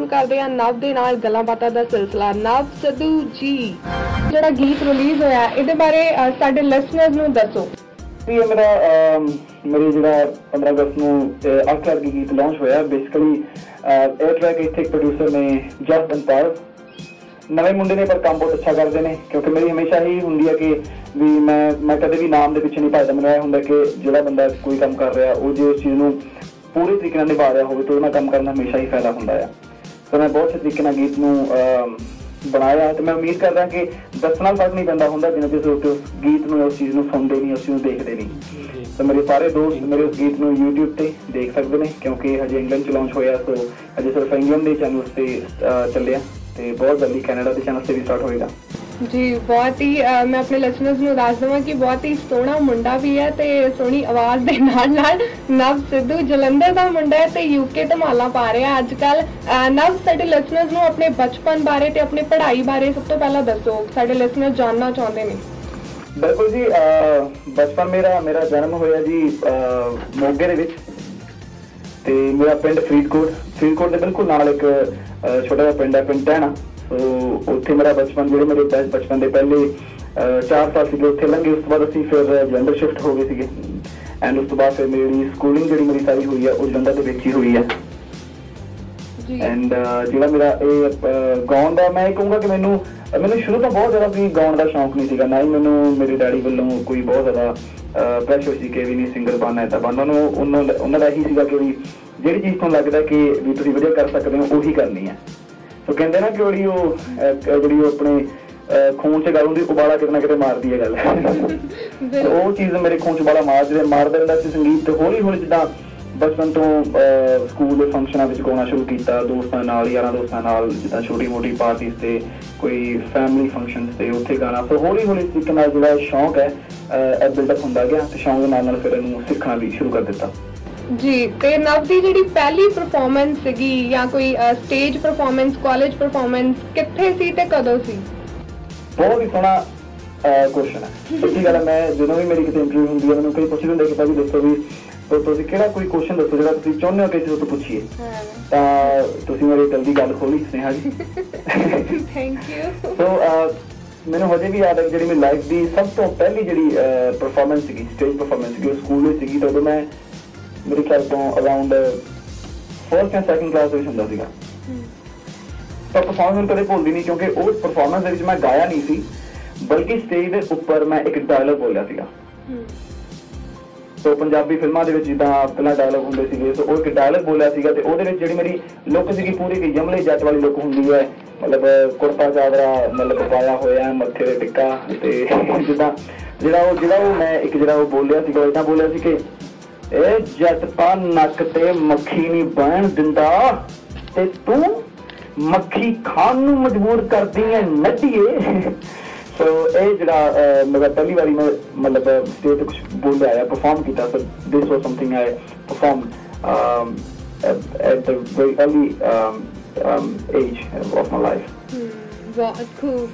शुरू करते हैं नव दे नाल गल्लां बातां दा सिलसिला। नव सिद्धू जी जिहड़ा गीत रिलीज होया इहदे बारे साडे लिसनर्स नूं दसो। ये मेरा जिहड़ा 15 अगस्त नूं आखिर गीत लॉन्च होया। बेसिकली ए ट्रैक इत्थे इक प्रोड्यूसर ने जस्ट अंतार नवे मुंडे ने पर काम बहुत अच्छा करते हैं क्योंकि मेरी हमेशा ही होंगी है कि भी मैं कभी भी नाम के पिछे नहीं भजदा। मैं यह होंगे कि जो बंदा कोई काम कर रहा हो जो उस चीज़ में पूरे तरीके निभा रहा हो तो उन्हें काम करना हमेशा ही फायदा होंगे। तो मैं बहुत अच्छे तरीके गीत में बनाया तो मैं उम्मीद करता कि दसना फर्क नहीं पैदा होंगे जिन्हें जिस उस गीत में उस चीज़ में सुनते नहीं उस चीज़ देखते नहीं। तो मेरे सारे दोस्त मेरे उस गीत में यूट्यूब पर देख सकते हैं क्योंकि हजे इंग्लैंड च लॉन्च होया तो हजे सिर्फ इंग्लैंड के चैनल से चलिया ਤੇ ਬਹੁਤ ਜਲਦੀ ਕੈਨੇਡਾ ਦੇ ਚੈਨਲ ਤੇ ਵੀ ਸਟਾਰਟ ਹੋਏਗਾ ਜੀ। ਬਹੁਤ ਹੀ ਮੈਂ ਆਪਣੇ ਲਿਸਨਰਸ ਨੂੰ ਦੱਸ ਦਵਾਂ ਕਿ ਬਹੁਤ ਹੀ ਸੋਹਣਾ ਮੁੰਡਾ ਵੀ ਹੈ ਤੇ ਸੋਹਣੀ ਆਵਾਜ਼ ਦੇ ਨਾਲ ਨਾਲ ਨਵ ਸਿੱਧੂ ਜਲੰਧਰ ਦਾ ਮੁੰਡਾ ਹੈ ਤੇ ਯੂਕੇ ਧਮਾਲਾ ਪਾ ਰਿਹਾ ਅੱਜ ਕੱਲ। ਨਵ ਸਾਡੇ ਲਿਸਨਰਸ ਨੂੰ ਆਪਣੇ ਬਚਪਨ ਬਾਰੇ ਤੇ ਆਪਣੇ ਪੜ੍ਹਾਈ ਬਾਰੇ ਸਭ ਤੋਂ ਪਹਿਲਾਂ ਦੱਸੋ, ਸਾਡੇ ਲਿਸਨਰ ਜਾਨਣਾ ਚਾਹੁੰਦੇ ਨੇ। ਬਿਲਕੁਲ ਜੀ, ਬਚਪਨ ਮੇਰਾ ਜਨਮ ਹੋਇਆ ਜੀ ਮੋਗੇ ਦੇ ਵਿੱਚ ਤੇ ਮੇਰਾ ਪਿੰਡ ਫਰੀਦਕੋਟ ਦੇ ਬਿਲਕੁਲ ਨਾਲ ਇੱਕ छोटा जहा पिंड है पिंड टहना। सो उत्थे मेरा बचपन जो मेरे बचपन के पहले 4 साल से उत्थे लंघे। उस तो बाद असी फिर जलंधर शिफ्ट हो गए थे एंड उस तो बाद फिर मेरी स्कूलिंग जी मेरी सारी हुई है वो जलंधर के बेची हुई है। एंड जो मेरा ये गाउन का मैं कहूँगा कि मैंने शुरू तो बहुत ज़्यादा भी गाउन का शौक नहीं था, ना ही मैंने मेरे डैडी वालों कोई बहुत ज़्यादा प्रेशर से कि भी नहीं सिंगर बनना है तो बनना। उन्होंने यही कि ਜਿਹੜੀ ਚੀਜ਼ ਤੁਹਾਨੂੰ ਲੱਗਦਾ ਕਿ ਵੀ ਤੁਸੀਂ ਵਧੀਆ ਕਰ ਸਕਦੇ ਹੋ ਉਹੀ ਕਰਨੀ ਹੈ। ਸੋ ਕਹਿੰਦੇ ਨਾ ਕਿ ਜਿਹੜੀ ਉਹ ਆਪਣੇ ਖੂਨ 'ਚ ਗੱਲ ਹੁੰਦੀ ਉਬਾਲਾ ਕਿਤੇ ਨਾ ਕਿਤੇ ਮਾਰਦੀ ਹੈ ਗੱਲ। ਉਹ ਚੀਜ਼ ਮੇਰੇ ਖੂਨ 'ਚ ਉਬਾਲਾ ਮਾਰਦਾ ਰਹਿੰਦਾ ਸੀ ਸੰਗੀਤ ਤੇ ਹੌਲੀ ਹੌਲੀ ਜਿੱਦਾਂ ਬਚਪਨ ਤੋਂ ਸਕੂਲ ਦੇ ਫੰਕਸ਼ਨਾਂ ਵਿੱਚ ਗਾਉਣਾ ਸ਼ੁਰੂ ਕੀਤਾ ਦੋਸਤਾਂ ਨਾਲ ਯਾਰਾਂ ਦੋਸਤਾਂ ਨਾਲ ਜਿੱਦਾਂ ਛੋਟੀ ਮੋਟੀ ਪਾਰਟੀਜ਼ 'ਤੇ ਕੋਈ ਫੈਮਿਲੀ ਫੰਕਸ਼ਨਸ 'ਤੇ ਉੱਥੇ ਗਾਣਾ। ਸੋ ਹੌਲੀ ਹੌਲੀ ਤਰੀਕੇ ਨਾਲ ਜਿਹੜਾ ਸ਼ੌਂਕ ਹੈ ਇਹ ਬਿਲਡਅਪ ਹੁੰਦਾ ਗਿਆ ਅਤੇ ਸ਼ੌਂਕ ਦੇ ਨਾਲ ਨਾਲ ਫਿਰ ਇਹਨੂੰ ਸਿੱਖਣਾ ਵੀ ਸ਼ੁਰੂ ਕਰ ਦਿੱਤਾ जी। ते नव दी जिहड़ी पहली परफॉर्मेंस सीगी या कोई स्टेज परफॉर्मेंस कॉलेज परफॉर्मेंस कित्थे सी ते कदों सी? बहुत ही सोहना क्वेश्चन है। सच्ची गल मैं जदों भी मेरी किसी इंटरव्यू हुंदी है मैनूं कई पुछदे हुंदे कि भाई दसो भी तुसीं किहड़ा कोई क्वेश्चन दसो जिहड़ा तुसीं चाहुंदे हो कि तुसीं पुछीए तां तुसीं मेरी दिल दी गल खोली Sneha ji. Thank you. So मैंने हजे भी याद है जी मेरी लाइफ की सब तो पहली जी परफॉर्मेंस सी स्टेज परफॉर्मेंस सी स्कूल में सी तो मैं मेरे ख्याल तो अराउंड 1st या 2nd क्लास होंगे सीगा। पर परफॉर्मेंस कदे भुलदी नहीं क्योंकि उस परफॉर्मेंस दे विच मैं गाया नहीं सी बल्कि स्टेज के उपर मैं एक डायलॉग बोलिया सीगा। तो पंजाबी फिल्मां दे विच जिद्दां पहला डायलॉग हुंदे सीगे सो ओह एक डायलॉग बोलिया सीगा ते ओहदे विच जिहड़ी मेरी लुक सीगी पूरी कि जमले जट वाली लुक हुंदी है मतलब कुर्ता चादरा मतलब पाया होया मत्थे ते टिक्का ते जिद्दां जिहड़ा ओह मैं एक जिहड़ा ओह बोलिया सीगा इदां बोलिया सी कि ए जटपा नक ते मक्खी नहीं बहन दिंदा ते तू मक्खी खान नू मजबूर करदी है नड्डिए। सो यह जरा मेरा पहली बारी मैं मतलब स्टेज पर कुछ बोल आया परफॉर्म किया। So this was something I perform at the very early age of my life. बहुत खूब।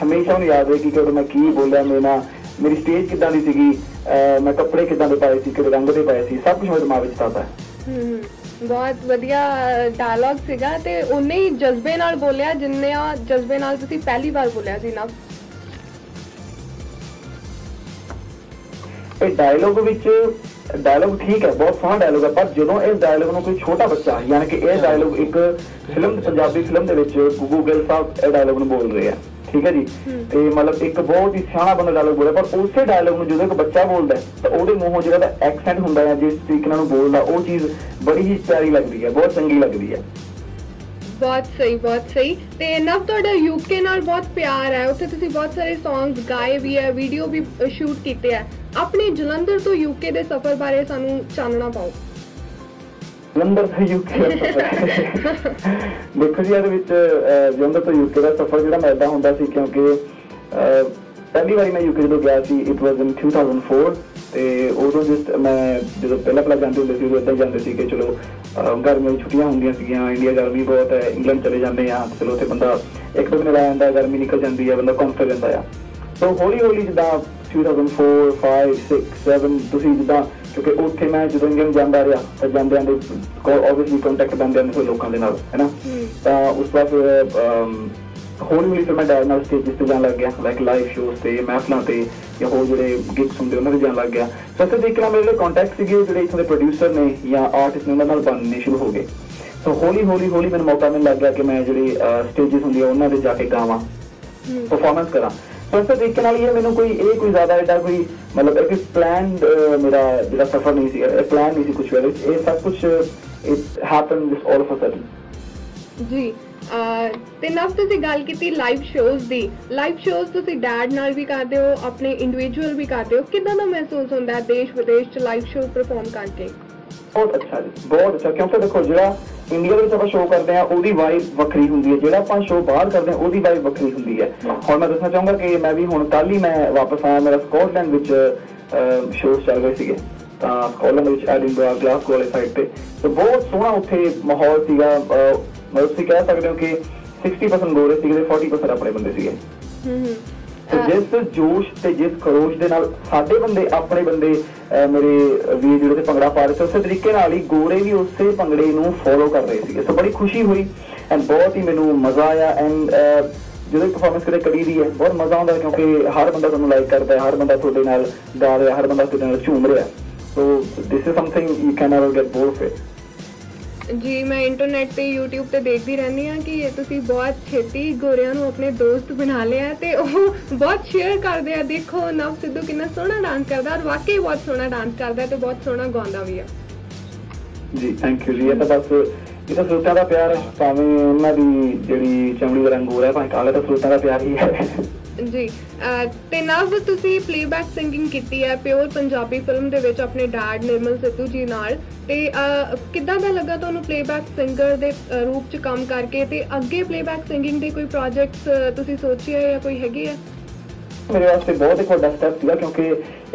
हमेशा याद है कि कदों मैं की बोलिया मेरा मेरी स्टेज किदां दी सीगी मैं कपड़े किदां दे पाए सी किस रंग दे पाए सी सब कुछ मेरे दिमाग विच ताजा है। बहुत वधिया डायलॉग सीगा ते उन्ने ही जज्बे नाल बोलिया जिन्ने जज्बे नाल तुसीं पहली बार बोलिया सी ना। इस डायलॉग विच डायलॉग ठीक है बहुत सोहना डायलॉग है पर जदों इस डायलॉग नूं कोई छोटा बच्चा यानी कि यह डायलॉग एक फिल्म पंजाबी फिल्म दे विच गुगू गिल साहब इस डायलॉग नूं बोल रहे हैं ठीक है जी ते मतलब एक बहुत ही सियाना बंदा डायलॉग बोलिया पर उस डायलॉग में जो एक बच्चा बोलता है तो वो मूँहों जो एक्सेंट होंगे है जिस तरीके बोलता वो चीज़ बड़ी ही प्यारी लगती है बहुत चंगी लगती है। बहुत सही बहुत सही। ते नव तुहाडा यूके नाल बहुत प्यार है उत्थे तुसीं बहुत सारे सॉन्ग्स गाए भी है वीडियो भी शूट कीते है। अपने जलंधर तो यूके दे सफर बारे सानूं चानना पाओ। ਜਲੰਧਰ ਤੋਂ ਯੂਕੇ ਦੇਖੋ ਜੀ ਇਹਦੇ ਵਿੱਚ ਜਲੰਧਰ ਤੋਂ ਯੂਕੇ ਦਾ ਸਫ਼ਰ ਜਿਹੜਾ ਮੈਂ ਇੱਦਾਂ ਹੁੰਦਾ ਸੀ ਕਿਉਂਕਿ ਪਹਿਲੀ ਵਾਰੀ ਮੈਂ ਯੂਕੇ ਜਦੋਂ ਗਿਆ ਸੀ ਇਟ ਵਾਜ਼ ਇਨ 2004 ਅਤੇ ਉਦੋਂ ਮੈਂ ਜਦੋਂ ਪਹਿਲਾਂ ਜਾਂਦੇ ਹੁੰਦੇ ਸੀ ਉਦੋਂ ਇੱਦਾਂ ਜਾਂਦੇ ਸੀ ਕਿ ਚਲੋ ਗਰਮੀਆਂ ਦੀ ਛੁੱਟੀਆਂ ਹੁੰਦੀਆਂ ਸੀਗੀਆਂ ਇੰਡੀਆ ਗਰਮੀ ਬਹੁਤ ਹੈ ਇੰਗਲੈਂਡ ਚਲੇ ਜਾਂਦੇ ਹਾਂ ਚਲੋ ਉੱਥੇ ਬੰਦਾ ਇੱਕ ਦੋ ਮਹੀਨੇ ਰਹਿ ਜਾਂਦਾ ਗਰਮੀ ਨਿਕਲ ਜਾਂਦੀ ਹੈ ਬੰਦਾ ਘੁੰਮ ਫਿਰ ਲੈਂਦਾ ਆ। ਸੋ ਹੌਲੀ ਹੌਲੀ ਜਿੱਦਾਂ 2004 5 6 7 ਤੁਸੀਂ ਜਿੱਦਾਂ क्योंकि उत्थे मैं जो इंडियन जाता रहा तो जाद्यासली कॉन्टैक्ट बनते हैं फिर लोगों के नाल है ना। तो उस बाद फिर होली होली फिर मैं डर नाल स्टेजिस पर जान लग गया, लाइक लाइव शोज से महफलों से या होर जो गिग्स होंगे उन्होंने जान लग गया। सो इस तरीके मेरे कॉन्टैक्ट से जो इतने प्रोड्यूसर ने या आर्टिस्ट ने उन्होंने बनने शुरू हो गए। सो होली होली होली मैं मौका मिल लग गया कि मैं जो स्टेजिस होंगे उन्होंने जाके गावां परफॉर्मेंस करा। सो इस तरीके ये मैं कोई ज़्यादा एडा कोई मतलब एक प्लैन मेरा जो सफर नहीं प्लैन नहीं कुछ वे सब कुछ it happen with all of a sudden जी। ਤੇ ਨਵ ਤੁਸੀਂ ਗੱਲ ਕੀਤੀ ਲਾਈਵ ਸ਼ੋਜ਼ ਦੀ, ਲਾਈਵ ਸ਼ੋਜ਼ ਤੁਸੀਂ ਡੈਡ ਨਾਲ ਵੀ ਕਰਦੇ ਹੋ ਆਪਣੇ ਇੰਡੀਵਿਜੂਅਲ ਵੀ ਕਰਦੇ ਹੋ, ਕਿਦਾਂ ਦਾ ਮਹਿਸੂਸ ਹੁੰਦਾ ਦੇਸ਼ ਵਿਦੇਸ਼ ਚ ਲਾਈਵ ਸ਼ੋਅ ਪਰਫਾਰਮ ਕਰਕੇ? ਬਹੁਤ ਅੱਛਾ ਜੀ, ਬਹੁਤ ਅੱਛਾ। ਕਿਉਂਕਿ ਦੇਖੋ ਜਿਹੜਾ ਇੰਡੀਆ ਵਿੱਚ ਆਪਾਂ ਸ਼ੋਅ ਕਰਦੇ ਆ ਉਹਦੀ ਵਾਈਬ ਵੱਖਰੀ ਹੁੰਦੀ ਹੈ, ਜਿਹੜਾ ਆਪਾਂ ਸ਼ੋਅ ਬਾਹਰ ਕਰਦੇ ਆ ਉਹਦੀ ਵਾਈਬ ਵੱਖਰੀ ਹੁੰਦੀ ਹੈ। ਹੁਣ ਮੈਂ ਦੱਸਣਾ ਚਾਹੂੰਗਾ ਕਿ ਮੈਂ ਵੀ ਹੁਣ ਕੱਲ ਹੀ ਮੈਂ ਵਾਪਸ ਆਇਆ, ਮੇਰਾ ਸਕਾਟਲੈਂਡ ਵਿੱਚ ਸ਼ੋਅ ਚੱਲ ਰਹੇ ਸੀਗੇ ਤਾਂ ਸਕਾਟਲੈਂਡ ਵਿੱਚ ਐਡਿਨਬਰਾ ਗਲਾਸਗੋ ਵਾਲੇ ਸਾਈਡ ਤੇ, ਤੇ ਬਹੁਤ ਸੋਹਣਾ ਉੱਥੇ ਮਾਹੌਲ ਸੀਗਾ। ਤੁਸੀਂ ਕਹਿ ਸਕਦੇ ਹੋ ਕਿ 60% ਗੋਰੇ ਸੀਗੇ, 40% ਆਪਣੇ ਬੰਦੇ ਸੀਗੇ। ਤੇ ਜਿਸ ਜੋਸ਼ ਤੇ ਜਿਸ ਖਰੋਸ਼ ਦੇ ਨਾਲ ਸਾਡੇ ਬੰਦੇ ਆਪਣੇ ਬੰਦੇ ਮੇਰੇ ਵੀਰ ਜਿਹੜੇ ਭੰਗੜਾ ਪਾ ਰਹੇ ਸੀ ਉਸੇ ਤਰੀਕੇ ਨਾਲ ਹੀ ਗੋਰੇ ਵੀ ਉਸੇ ਭੰਗੜੇ ਨੂੰ ਫੋਲੋ ਕਰ ਰਹੇ ਸੀਗੇ। ਸੋ ਬੜੀ ਖੁਸ਼ੀ ਹੋਈ ਐਂਡ ਬਹੁਤ ਹੀ ਮੈਨੂੰ ਮਜ਼ਾ ਆਇਆ। ਐਂਡ ਜਦੋਂ ਪਰਫਾਰਮੈਂਸ ਕਦੇ ਕਰੀ ਦੀ ਹੈ ਬਹੁਤ ਮਜ਼ਾ ਆਉਂਦਾ ਕਿਉਂਕਿ ਹਰ ਬੰਦਾ ਤੁਹਾਨੂੰ ਲਾਈਕ ਕਰਦਾ, ਹਰ ਬੰਦਾ ਤੁਹਾਡੇ ਨਾਲ ਗਾ ਰਿਹਾ, ਹਰ ਬੰਦਾ ਤੁਹਾਡੇ ਨਾਲ ਝੂਮ ਰਿਹਾ। So this is something you can never get bore of it जी। मैं इंटरनेट पे यूट्यूब पे देखती रहनी हाँ कि ये तुसी बहुत छेती गोरियां नूं अपने दोस्त बना लिया है, तो वह बहुत शेयर करते हैं। देखो नव सिद्धू कितना सोहना डांस करता है और वाकई बहुत सोहना डांस करता है, तो बहुत सोहना गाँदा भी है जी। थैंक यू जी। ये तो बस ये तो स्रोतां का प्यार है, भावें उन्हां दी जिहड़ी चमड़ी दा रंग गोरा भावें काला, तो स्रोतां का प्यार ही है जी। ते नव तुसी प्लेबैक सिंगिंग कीती है प्योर पंजाबी फिल्म दे विच अपने डैड निर्मल सिद्धू जी नाल, ते किद्दां दा लगा तुहानूं प्लेबैक सिंगर दे रूप च काम करके, ते अगे प्लेबैक सिंगिंग दे कोई प्रोजेक्ट्स तुसी सोचे है या कोई हैगे है? मेरे वास्ते बहुत एक वड्डा स्टैप सीगा क्योंकि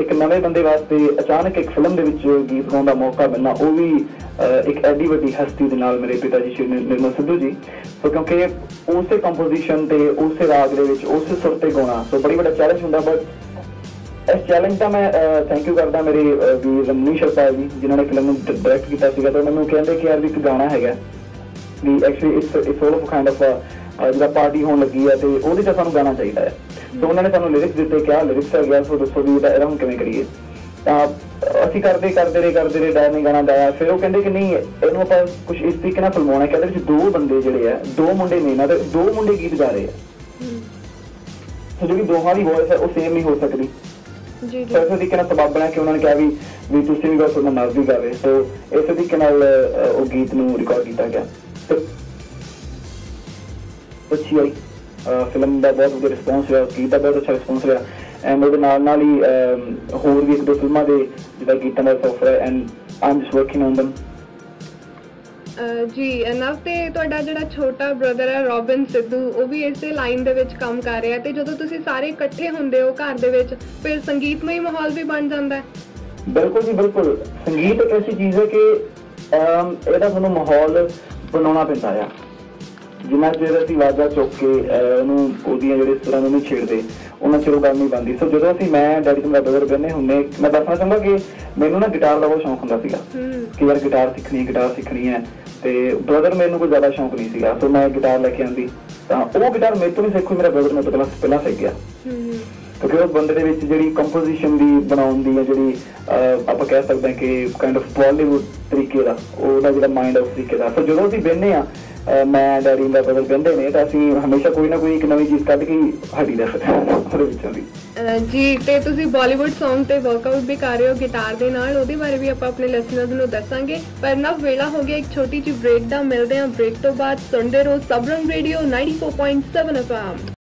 एक नवे बंदे वास्ते अचानक एक फिल्म दे विच गीत गाउण दा मौका मिलना, वो भी एक एडी वड्डी हस्ती दे नाल मेरे पिता जी श्री निर्मल सिद्धू जी। सो क्योंकि उसे कंपोजिशन ते उसे राग दे विच उसे सुर ते गाउणा सो बड़ी वड्डा चैलेंज हुंदा। बट इस चैलेंज दा मैं थैंक यू करदा मेरे वीर जमनीशा जी जिन्होंने फिल्म डायरेक्ट कीता सीगा, ते उन्होंने कहंदे कि यार भी एक गाना हैगा भी actually it's all of kind of जो पार्टी होने लगी है तो वो सू गाना चाहिए है। सो उन्होंने सू लिरिक्स दिते क्या लिरिक्स है गया, सो दसो भी इहदा हम किवें करिए। असीं करदे रहे डर ने गाना गाया, फिर वो कहते कि नहीं इहनूं आपां कुछ इस तरीके नाल फिल्माउणा है। कहते दो बंदे जिहड़े है दो मुंडे ने ना ते दो मुंडे गीत गा रहे हैं, सो जिहड़ी दोहां दी वॉयस है वो सेम नहीं हो सकदी। ਸੋ ਇਸੇ ਤਰੀਕੇ ਨਾਲ ਤਬਾਬਣਾ ਕਿ ਉਹਨਾਂ ਨੇ ਕਿਹਾ ਵੀ ਤੁਸੀਂ ਵੀ ਬਸ ਉਹਨਾਂ ਨਾਲ ਵੀ ਗਾਵੇ, ਸੋ ਇਸੇ ਤਰੀਕੇ ਨਾਲ ਉਹ ਗੀਤ ਨੂੰ ਰਿਕਾਰਡ ਕੀਤਾ ਗਿਆ। अच्छी आई फिल्म का बहुत वह रिस्पॉन्स रहा, गीत का बहुत अच्छा रिस्पॉन्स रहा। एंड नाल ही होर भी एक दो फिल्मों के जिदा गीतों का सफर है and I am just working on them जी। नव ते तुहाडा जिहड़ा छोटा ब्रदर है रॉबिन सिद्धू वो भी इसे लाइन दे विच काम कर रहा है, तो जदों तुसीं सारे इकट्ठे हुंदे हो घर दे विच फिर संगीतमय माहौल भी बन जांदा है। बिल्कुल जी बिल्कुल। संगीत एक ऐसी चीज़ है कि इहदा तुहानूं माहौल बनाउणा पैंदा है। जिन्ना चेर असीं वाजा चुक के ਉਹਨੂੰ ਉਹਦੀਆਂ ਜਿਹੜੇ ਸੁਰਾਂ ਨੂੰ ਨਹੀਂ ਛੇੜਦੇ ਉਹਨਾਂ ਚਿਰ ਉਹ ਗੱਲ ਨਹੀਂ ਬਣਦੀ। ਸੋ ਜਦੋਂ ਅਸੀਂ ਮੈਂ ਡੈਡੀ ਤੋਂ ਬ੍ਰਦਰ ਕਹਿੰਦੇ ਹੁੰਦੇ ਮੈਂ ਦੱਸਣਾ ਚਾਹੁੰਦਾ ਕਿ ਮੈਨੂੰ ਨਾ ਗਿਟਾਰ ਦਾ ਬਹੁਤ ਸ਼ੌਂਕ ਹੁੰਦਾ ਸੀਗਾ ਕਿ ਯਾਰ ਗਿਟਾਰ ਸਿੱਖਣੀ ਹੈ, ਤੇ ਬ੍ਰਦਰ ਮੈਨੂੰ ਕੋਈ ਜ਼ਿਆਦਾ ਸ਼ੌਂਕ ਨਹੀਂ ਸੀਗਾ। ਸੋ ਮੈਂ ਗਿਟਾਰ ਲੈ ਕੇ ਆਉਂਦੀ ਤਾਂ ਉਹ ਗਿਟਾਰ ਮੇਰੇ ਤੋਂ ਵੀ ਸਿੱਖੀ, ਮੇਰਾ ਬ੍ਰਦਰ ਮੇਰੇ ਤੋਂ ਪਹਿਲਾਂ ਸਿੱਖ ਗਿਆ ਕਿਉਂਕਿ ਉਹ ਬੰਦੇ ਦੇ ਵਿੱਚ ਜਿਹੜੀ ਕੰਪੋਜੀਸ਼ਨ ਦੀ ਬਣਾਉਣ ਦੀ ਹੈ ਜਿਹੜੀ ਆਪਾਂ ਕਹਿ ਸਕਦੇ ਹਾਂ ਕਿ ਕਾਇੰਡ ਆਫ ਬੋਲੀਵੁੱਡ ਤਰੀਕੇ ਦਾ ਉਹਦਾ ਜਿਹੜਾ ਮਾਈਂਡ ਉਸ ਤਰੀਕੇ ਦਾ। ਸੋ ਜਦੋਂ ਅਸੀਂ ਬਹਿੰਦੇ ਹਾਂ ਮੈਂ ਡੈਡੀ ਦਾ ਬਦਲ ਕਹਿੰਦੇ ਨੇ ਤਾਂ ਅਸੀਂ ਹਮੇਸ਼ਾ ਕੋਈ ਨਾ ਕੋਈ ਇੱਕ ਨਵੀਂ ਚੀਜ਼ ਕੱਢ ਕੇ ਹੱਡੀ ਦਾ ਉਹਦੇ ਵਿੱਚੋਂ ਦੀ ਜੀ। ਤੇ ਤੁਸੀਂ ਬਾਲੀਵੁੱਡ ਸੌਂਗ ਤੇ ਵਰਕਆਊਟ ਵੀ ਕਰ ਰਹੇ ਹੋ ਗਿਟਾਰ ਦੇ ਨਾਲ, ਉਹਦੇ ਬਾਰੇ ਵੀ ਆਪਾਂ ਆਪਣੇ ਲਿਸਨਰਸ ਨੂੰ ਦੱਸਾਂਗੇ। ਪਰ ਨਾ ਵੇਲਾ ਹੋ ਗਿਆ ਇੱਕ ਛੋਟੀ ਜਿਹੀ ਬ੍ਰੇਕ ਦਾ, ਮਿਲਦੇ ਹਾਂ ਬ੍ਰੇਕ ਤੋਂ ਬਾਅਦ। ਸੁਣਦੇ ਰਹੋ ਸਬਰੰਗ ਰੇਡੀਓ 94.7 FM।